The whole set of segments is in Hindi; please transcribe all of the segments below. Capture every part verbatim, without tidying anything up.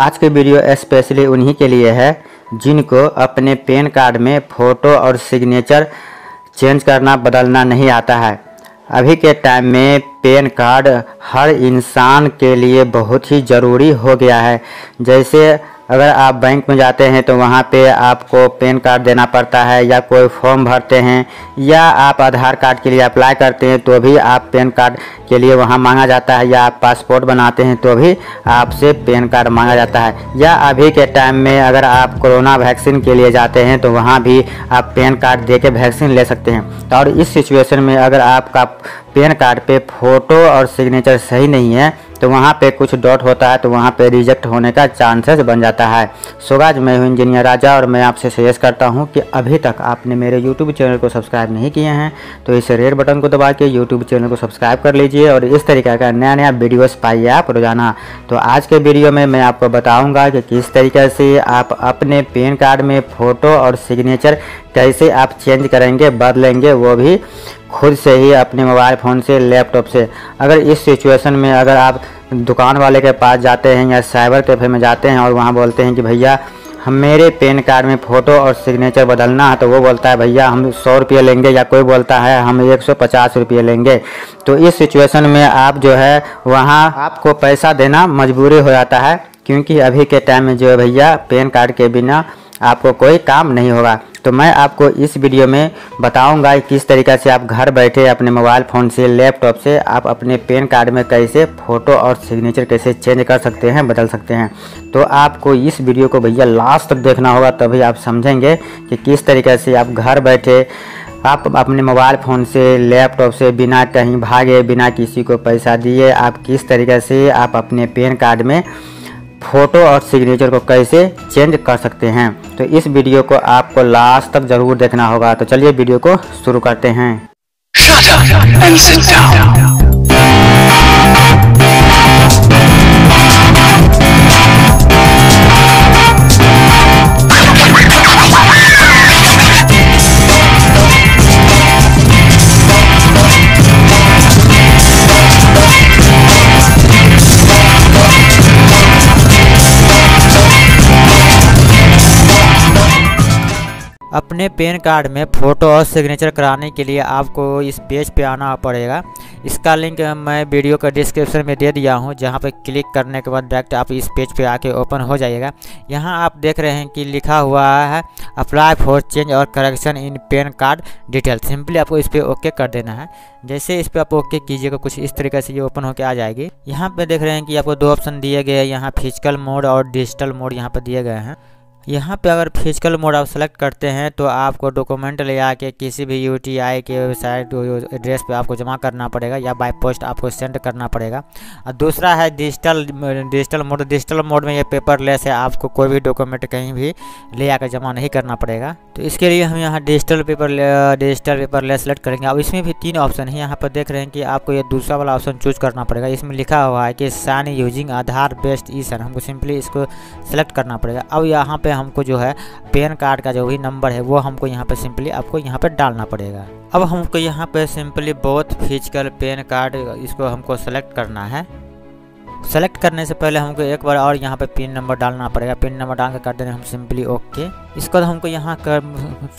आज के वीडियो स्पेशली उन्हीं के लिए है जिनको अपने पैन कार्ड में फ़ोटो और सिग्नेचर चेंज करना बदलना नहीं आता है। अभी के टाइम में पैन कार्ड हर इंसान के लिए बहुत ही ज़रूरी हो गया है। जैसे अगर आप बैंक में जाते हैं तो वहाँ पे आपको पैन कार्ड देना पड़ता है, या कोई फॉर्म भरते हैं, या आप आधार कार्ड के लिए अप्लाई करते हैं तो भी आप पैन कार्ड के लिए वहाँ मांगा जाता है, या आप पासपोर्ट बनाते हैं तो भी आपसे पैन कार्ड मांगा जाता है। या अभी के टाइम में अगर आप कोरोना वैक्सीन के लिए जाते हैं तो वहाँ भी आप पैन कार्ड दे के वैक्सीन ले सकते हैं। और इस सिचुएशन में अगर आपका पैन कार्ड पे फ़ोटो और सिग्नेचर सही नहीं है तो वहाँ पे कुछ डॉट होता है, तो वहाँ पे रिजेक्ट होने का चांसेस बन जाता है। सो गाइस, मैं हूँ इंजीनियर राजा और मैं आपसे सजेस्ट करता हूँ कि अभी तक आपने मेरे यूट्यूब चैनल को सब्सक्राइब नहीं किए हैं तो इस रेड बटन को दबा के यूट्यूब चैनल को सब्सक्राइब कर लीजिए और इस तरीके का नया नया वीडियोस पाइए आप रोज़ाना। तो आज के वीडियो में मैं आपको बताऊँगा कि किस तरीके से आप अपने पैन कार्ड में फ़ोटो और सिग्नेचर कैसे आप चेंज करेंगे, बदलेंगे, वो भी खुद से ही अपने मोबाइल फ़ोन से, लैपटॉप से। अगर इस सिचुएशन में अगर आप दुकान वाले के पास जाते हैं या साइबर कैफ़े में जाते हैं और वहाँ बोलते हैं कि भैया हम मेरे पैन कार्ड में फ़ोटो और सिग्नेचर बदलना है, तो वो बोलता है भैया हम सौ रुपये लेंगे, या कोई बोलता है हम एक सौ पचास रुपये लेंगे। तो इस सिचुएशन में आप जो है वहाँ आपको पैसा देना मजबूरी हो जाता है, क्योंकि अभी के टाइम में जो है भैया पैन कार्ड के बिना आपको कोई काम नहीं होगा। तो मैं आपको इस वीडियो में बताऊंगा कि किस तरीके से आप घर बैठे अपने मोबाइल फ़ोन से, लैपटॉप से आप अपने पैन कार्ड में कैसे फ़ोटो और सिग्नेचर कैसे चेंज कर सकते हैं, बदल सकते हैं। तो आपको इस वीडियो को भैया लास्ट तक देखना होगा, तभी आप समझेंगे कि किस तरीके से आप घर बैठे आप अपने मोबाइल फ़ोन से, लैपटॉप से बिना कहीं भागे, बिना किसी को पैसा दिए आप किस तरीके से आप अपने पैन कार्ड में फ़ोटो और सिग्नेचर को कैसे चेंज कर सकते हैं। तो इस वीडियो को आपको लास्ट तक ज़रूर देखना होगा। तो चलिए वीडियो को शुरू करते हैं। Shut up and sit down. अपने पैन कार्ड में फ़ोटो और सिग्नेचर कराने के लिए आपको इस पेज पे आना पड़ेगा। इसका लिंक मैं वीडियो का डिस्क्रिप्शन में दे दिया हूं, जहां पर क्लिक करने के बाद डायरेक्ट आप इस पेज पे आके ओपन हो जाएगा। यहां आप देख रहे हैं कि लिखा हुआ है अप्लाई फॉर चेंज और correction in PAN card detail. Simply आपको इस पर ओके कर देना है। जैसे इस पर आप ओके कीजिएगा, कुछ इस तरीके से ये ओपन होकर आ जाएगी। यहाँ पर देख रहे हैं कि आपको दो ऑप्शन दिए गए हैं, यहाँ फिजिकल मोड और डिजिटल मोड यहाँ पर दिए गए हैं। यहाँ पे अगर फिजिकल मोड आप सेलेक्ट करते हैं तो आपको डॉक्यूमेंट ले आके किसी भी यूटीआई के वेबसाइट एड्रेस पे आपको जमा करना पड़ेगा, या बाय पोस्ट आपको सेंड करना पड़ेगा। और दूसरा है digital digital mode. Digital mode में ये पेपरलेस है, आपको कोई भी डॉक्यूमेंट कहीं भी ले आकर जमा नहीं करना पड़ेगा। तो इसके लिए हम यहाँ digital paper digital paperless select करेंगे। अब इसमें भी तीन ऑप्शन है, यहाँ पर देख रहे हैं कि आपको ये दूसरा वाला ऑप्शन चूज करना पड़ेगा। इसमें लिखा हुआ है कि sign using Aadhaar based e sign, हमको सिंपली इसको सेलेक्ट करना पड़ेगा। अब यहाँ पर हमको जो है पैन कार्ड का जो भी नंबर है वो हमको यहाँ पे सिंपली आपको यहाँ पे डालना पड़ेगा। अब हमको यहाँ पे simply both physical PAN card इसको हमको सेलेक्ट करना है। सेलेक्ट करने से पहले हमको एक बार और यहाँ पे पिन नंबर डालना पड़ेगा। पिन नंबर डाल कर देना हम सिंपली ओके। इसके बाद हमको यहाँ कर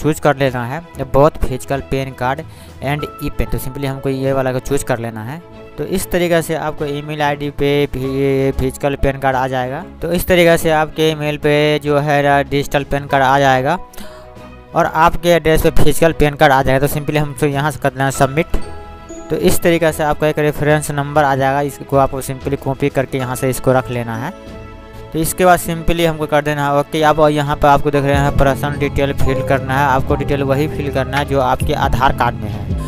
चूज कर लेना है both physical PAN card and e PAN. तो सिंपली हमको ये वाला को चूज कर लेना है। तो इस तरीके से आपको ईमेल आईडी पे फिजिकल पैन कार्ड आ जाएगा। तो इस तरीके से आपके ईमेल पे जो है डिजिटल पैन कार्ड आ जाएगा और आपके एड्रेस पे फिजिकल पैन कार्ड आ जाएगा। तो सिंपली हम तो यहाँ से करना है सबमिट। तो इस तरीके से आपका एक रेफरेंस नंबर आ जाएगा, इसको आपको सिंपली कॉपी करके यहाँ से इसको रख लेना है। तो इसके बाद सिंपली हमको कर देना है ओके। अब यहाँ पर आपको देख रहे हैं पर्सनल डिटेल फिल करना है। आपको डिटेल वही फिल करना है जो आपके आधार कार्ड में है।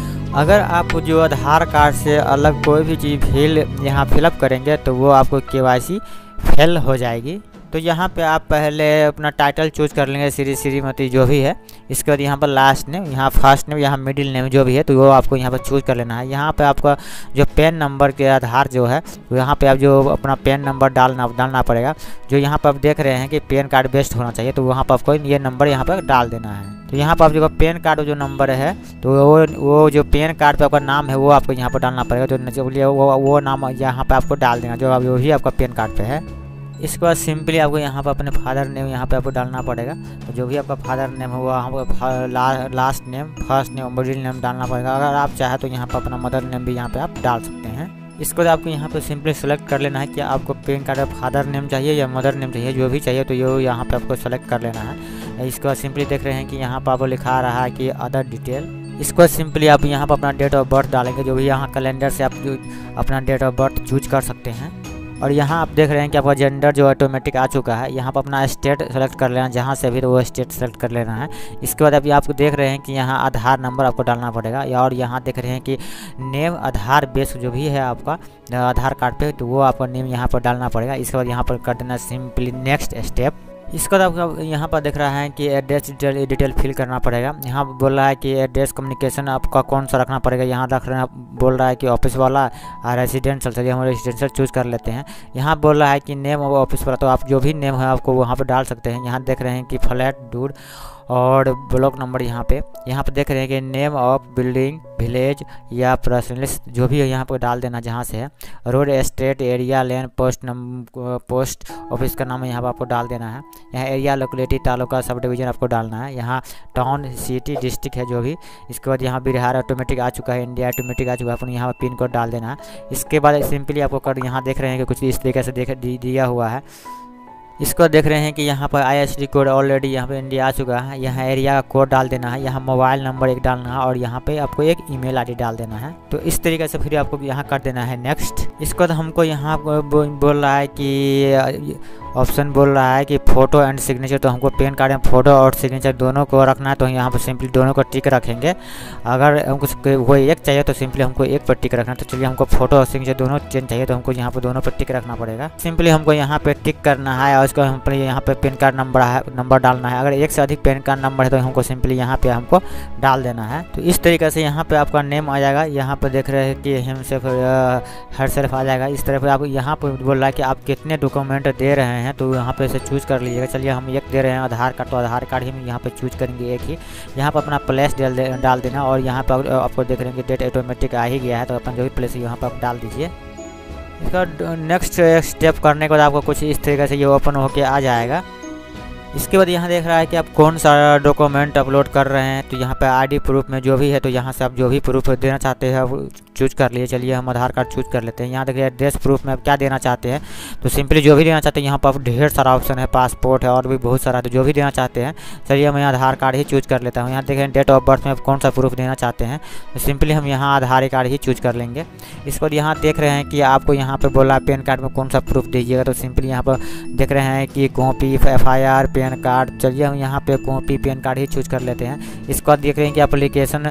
अगर आप जो आधार कार्ड से अलग कोई भी चीज़ फिल यहाँ फिलअप करेंगे तो वो आपको केवाईसी फेल हो जाएगी। तो यहाँ पे आप पहले अपना टाइटल चूज कर लेंगे, श्री श्रीमती जो भी है। इसके बाद यहाँ पर लास्ट नेम, यहाँ फर्स्ट नेम, यहाँ मिडिल नेम जो भी है, तो वो आपको यहाँ पर चूज कर लेना है। यहाँ पे आपका जो पैन नंबर के आधार जो है, तो यहाँ पे आप जो अपना पैन नंबर डालना डालना पड़ेगा। जो यहाँ पर आप देख रहे हैं कि पैन कार्ड बेस्ड होना चाहिए, तो वहाँ पर आपको ये नंबर यहाँ पर डाल देना है। तो यहाँ पर आप जो पैन कार्ड जो नंबर है, तो वो वो जो पैन कार्ड पर आपका नाम है वो आपको यहाँ पर डालना पड़ेगा। तो वो वो नाम यहाँ पर आपको डाल देना जो जो भी आपका पैन कार्ड पर है। इसके बाद सिंपली आपको यहाँ पर अपने फादर नेम यहाँ पे आपको डालना पड़ेगा। तो जो भी आपका फादर नेम होगा, आपका ला, last name, first name, middle name डालना पड़ेगा। अगर आप चाहे तो यहाँ पर अपना मदर नेम भी यहाँ पे आप डाल सकते हैं। इसके बाद आपको यहाँ पे सिंपली सेलेक्ट कर लेना है कि आपको पैन कार्ड में फादर नेम चाहिए या मदर नेम चाहिए, जो भी चाहिए तो ये यहाँ पे आपको सेलेक्ट कर लेना है। इसके बाद सिंपली देख रहे हैं कि यहाँ पर आपको लिखा रहा है कि अदर डिटेल। इसको सिंपली आप यहाँ पर अपना डेट ऑफ बर्थ डालेंगे, जो भी यहाँ कैलेंडर से आप अपना डेट ऑफ बर्थ चूज कर सकते हैं। और यहाँ आप देख रहे हैं कि आपका जेंडर जो ऑटोमेटिक आ चुका है। यहाँ पर अपना स्टेट सेलेक्ट कर लेना, जहाँ से भी तो वो स्टेट सेलेक्ट कर लेना है। इसके बाद अभी आपको देख रहे हैं कि यहाँ आधार नंबर आपको डालना पड़ेगा। और यहाँ देख रहे हैं कि नेम आधार बेस जो भी है आपका आधार कार्ड पे, तो वो आपका नेम यहाँ पर डालना पड़ेगा। इसके बाद यहाँ पर कर देना सिंपली नेक्स्ट स्टेप। इसके बाद आपका यहाँ पर देख रहा है कि एड्रेस डिटेल डिटेल फिल करना पड़ेगा। यहाँ बोल रहा है कि एड्रेस कम्युनिकेशन आपका कौन सा रखना पड़ेगा। यहाँ रख रहे हैं, बोल रहा है कि ऑफिस वाला और रेसिडेंशियल, चलिए हम रेसिडेंशियल चूज़ कर लेते हैं। यहाँ बोल रहा है कि नेम और ऑफिस वाला, तो आप जो भी नेम है आपको वहाँ पर डाल सकते हैं। यहाँ देख रहे हैं कि फ्लैट दूर और ब्लॉक नंबर, यहाँ पे यहाँ पे देख रहे हैं कि नेम ऑफ बिल्डिंग, विलेज या पर्सनलिस, जो भी है यहाँ पर डाल देना जहाँ से है। Road, state, area, lane, post number, post office का नाम यहाँ पर आपको डाल देना है। यहाँ area, locality, taluka, sub division आपको डालना है। यहाँ टाउन, सिटी, डिस्ट्रिक्ट है जो भी। इसके बाद यहाँ बिहार ऑटोमेटिक आ चुका है, इंडिया ऑटोमेटिक आ चुका है, अपन यहाँ पर पिन कोड डाल देना है। इसके बाद सिंपली आपको कर यहाँ देख रहे हैं कि कुछ इस तरीके से देख दिया हुआ है। इसको देख रहे हैं कि यहाँ पर आईएसडी कोड ऑलरेडी यहाँ पे इंडिया आ चुका है। यहाँ एरिया का कोड डाल देना है, यहाँ मोबाइल नंबर एक डालना है और यहाँ पे आपको एक ईमेल आईडी डाल देना है। तो इस तरीके से फिर आपको यहाँ कर देना है नेक्स्ट। इसको तो हमको यहाँ बोल रहा है कि ऑप्शन बोल रहा है कि फ़ोटो एंड सिग्नेचर, तो हमको पैन कार्ड में फ़ोटो और सिग्नेचर दोनों को रखना है। तो यहाँ पर सिंपली दोनों को टिक रखेंगे। अगर हमको कोई एक चाहिए तो सिंपली हमको एक पर टिक रखना है। तो चलिए हमको फ़ोटो और सिग्नेचर दोनों चेंज चाहिए, तो हमको यहाँ पर दोनों पर टिक रखना पड़ेगा। सिंपली हमको यहाँ पर टिक करना है और उसको हम अपने यहाँ पर पैन कार्ड नंबर है नंबर डालना है। अगर एक से अधिक पैन कार्ड नंबर है तो हमको सिंपली यहाँ पर हमको डाल देना है। तो इस तरीके से यहाँ पर आपका नेम आ जाएगा। यहाँ पर देख रहे हैं कि हिमसेल्फ हरसेल्फ आ जाएगा। इस तरह पर आपको यहाँ पर बोल रहा है कि आप कितने डॉक्यूमेंट दे रहे हैं, तो यहाँ पे इसे चूज कर लीजिएगा। चलिए हम एक दे रहे हैं आधार कार्ड, तो आधार कार्ड ही हम यहाँ पे चूज करेंगे एक ही। यहाँ पर अपना प्लेस डाल देना और यहाँ पर आपको देख रहे हैं कि डेट ऑटोमेटिक आ ही गया है, तो अपन जो भी प्लेस है यहाँ पर आप डाल दीजिए। इसका नेक्स्ट स्टेप करने के बाद आपको कुछ इस तरीके से ये ओपन होके आ जाएगा। इसके बाद यहाँ देख रहा है कि आप कौन सा डॉक्यूमेंट अपलोड कर रहे हैं, तो यहाँ पे आईडी प्रूफ में जो भी है, तो यहाँ से आप जो भी प्रूफ देना चाहते हैं वो चूज कर लिए। चलिए हम आधार कार्ड चूज कर लेते हैं। यहाँ देखिए एड्रेस प्रूफ में आप क्या देना चाहते हैं, तो सिंपली जो भी देना चाहते हैं यहाँ पर आप ढेर सारा ऑप्शन है, पासपोर्ट है और भी बहुत सारा, तो जो भी देना चाहते हैं। चलिए मैं आधार कार्ड ही चूज कर लेता हूँ। यहाँ देखें डेट ऑफ बर्थ में आप कौन सा प्रूफ देना चाहते हैं, तो सिंपली हम यहाँ आधार कार्ड ही चूज कर लेंगे। इसको यहाँ देख रहे हैं कि आपको यहाँ पर बोला पैन कार्ड में कौन सा प्रूफ दीजिएगा, तो सिंपली यहाँ पर देख रहे हैं कि copy, F I R, PAN card. चलिए हम यहाँ पे कॉपी पैन कार्ड ही चूज कर लेते हैं। इसको देख रहे हैं कि एप्लीकेशन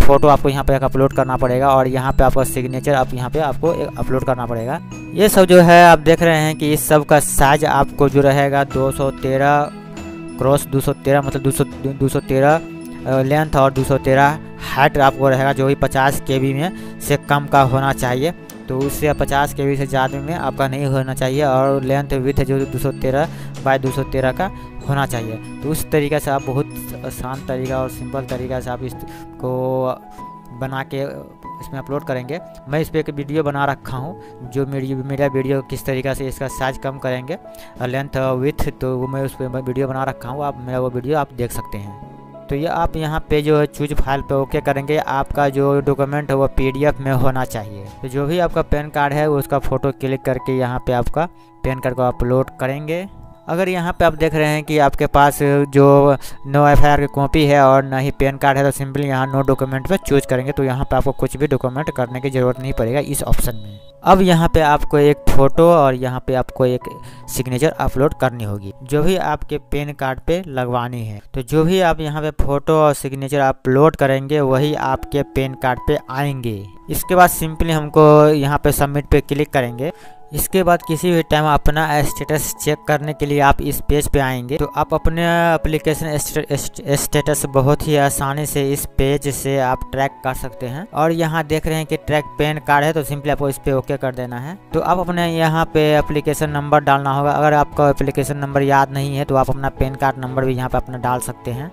फ़ोटो आपको यहाँ पे अपलोड करना पड़ेगा और यहाँ पे आपका सिग्नेचर आप यहाँ पे आपको अपलोड करना पड़ेगा। ये सब जो है आप देख रहे हैं कि इस सब का साइज आपको जो रहेगा दो सौ तेरह क्रॉस दो सौ तेरह, मतलब दो सौ दो सौ तेरह लेंथ और दो सौ तेरह हाइट आपको रहेगा, जो भी पचास के बी में से कम का होना चाहिए। तो उससे पचास के बी से ज़्यादा में आपका नहीं होना चाहिए और लेंथ विथ है जो दो सौ तेरह बाई दो सौ तेरह का होना चाहिए। तो उस तरीके से आप बहुत आसान तरीका और सिंपल तरीका से आप इसको बना के इसमें अपलोड करेंगे। मैं इस पर एक वीडियो बना रखा हूँ, जो मेरी मेरा वीडियो किस तरीक़े से इसका साइज कम करेंगे लेंथ विथ, तो वो मैं उस पर वीडियो बना रखा हूँ, आप मेरा वो वीडियो आप देख सकते हैं। तो ये आप यहाँ पे जो है चूज फाइल पे ओके करेंगे। आपका जो डॉक्यूमेंट है वो पीडीएफ में होना चाहिए। तो जो भी आपका पैन कार्ड है उसका फ़ोटो क्लिक करके यहाँ पे आपका पैन कार्ड को अपलोड करेंगे। अगर यहाँ पे आप देख रहे हैं कि आपके पास जो नो एफआईआर की कॉपी है और ना ही पैन कार्ड है, तो सिंपली यहाँ नो डॉक्यूमेंट पे चूज करेंगे। तो यहाँ पर आपको कुछ भी डॉक्यूमेंट करने की ज़रूरत नहीं पड़ेगा इस ऑप्शन में। अब यहाँ पे आपको एक फ़ोटो और यहाँ पे आपको एक सिग्नेचर अपलोड करनी होगी, जो भी आपके पैन कार्ड पे लगवानी है। तो जो भी आप यहाँ पे फ़ोटो और सिग्नेचर अपलोड करेंगे वही आपके पैन कार्ड पे आएंगे। इसके बाद सिंपली हमको यहाँ पे सबमिट पे क्लिक करेंगे। इसके बाद किसी भी टाइम अपना स्टेटस चेक करने के लिए आप इस पेज पे आएंगे। तो आप अपने एप्लीकेशन स्टेटस बहुत ही आसानी से इस पेज से आप ट्रैक कर सकते हैं। और यहाँ देख रहे हैं कि ट्रैक पैन कार्ड है, तो सिंपली आपको इस पे ओके कर देना है। तो आप अपने यहाँ पे एप्लीकेशन नंबर डालना होगा। अगर आपका एप्लीकेशन नंबर याद नहीं है तो आप अपना पैन कार्ड नंबर भी यहाँ पर अपना डाल सकते हैं।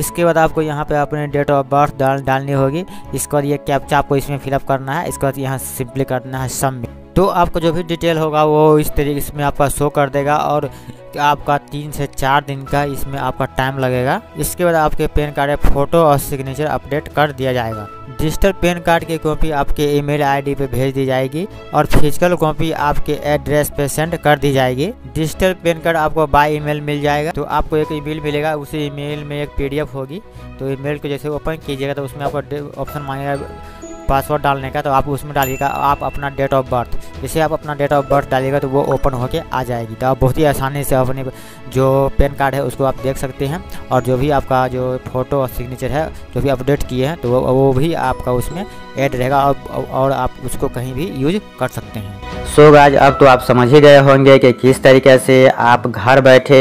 इसके बाद आपको यहाँ पे अपने डेट ऑफ बर्थ डाल डालनी होगी। इसके बाद ये कैप्चा आपको इसमें फिलअप करना है। इसके बाद यहाँ सिंपली करना है सबमिट। तो आपको जो भी डिटेल होगा वो इस तरीके इसमें आपका शो कर देगा और आपका तीन से चार दिन का इसमें आपका टाइम लगेगा। इसके बाद आपके पैन कार्ड में फ़ोटो और सिग्नेचर अपडेट कर दिया जाएगा। डिजिटल पैन कार्ड की कॉपी आपके ईमेल आईडी पे भेज दी जाएगी और फिजिकल कॉपी आपके एड्रेस पे सेंड कर दी जाएगी। डिजिटल पैन कार्ड आपको बाय ईमेल मिल जाएगा, तो आपको एक ईमेल मिलेगा, उसी ईमेल में एक पीडीएफ होगी। तो ईमेल को जैसे ओपन कीजिएगा तो उसमें आपको ऑप्शन मांगेगा पासवर्ड डालने का, तो आप उसमें डालिएगा आप अपना डेट ऑफ बर्थ। जैसे आप अपना डेट ऑफ बर्थ डालिएगा तो वो ओपन होके आ जाएगी। तो आप बहुत ही आसानी से अपने जो पैन कार्ड है उसको आप देख सकते हैं और जो भी आपका जो फोटो और सिग्नेचर है जो भी अपडेट किए हैं तो वो, वो भी आपका उसमें ऐड रहेगा और, और आप उसको कहीं भी यूज कर सकते हैं। सो गाइस, अब तो आप समझ ही गए होंगे कि किस तरीके से आप घर बैठे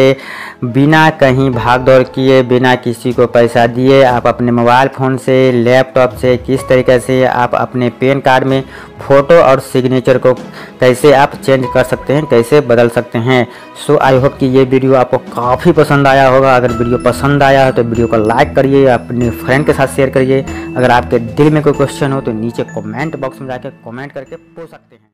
बिना कहीं भाग दौड़ किए बिना किसी को पैसा दिए आप अपने मोबाइल फ़ोन से लैपटॉप से किस तरीके से आप अपने पैन कार्ड में फ़ोटो और सिग्नेचर को कैसे आप चेंज कर सकते हैं, कैसे बदल सकते हैं। सो आई होप कि ये वीडियो आपको काफ़ी पसंद आया होगा। अगर वीडियो पसंद आया है तो वीडियो को लाइक करिए, अपने फ्रेंड के साथ शेयर करिए। अगर आपके दिल में कोई क्वेश्चन हो तो नीचे कॉमेंट बॉक्स में जाकर कॉमेंट करके पूछ सकते हैं।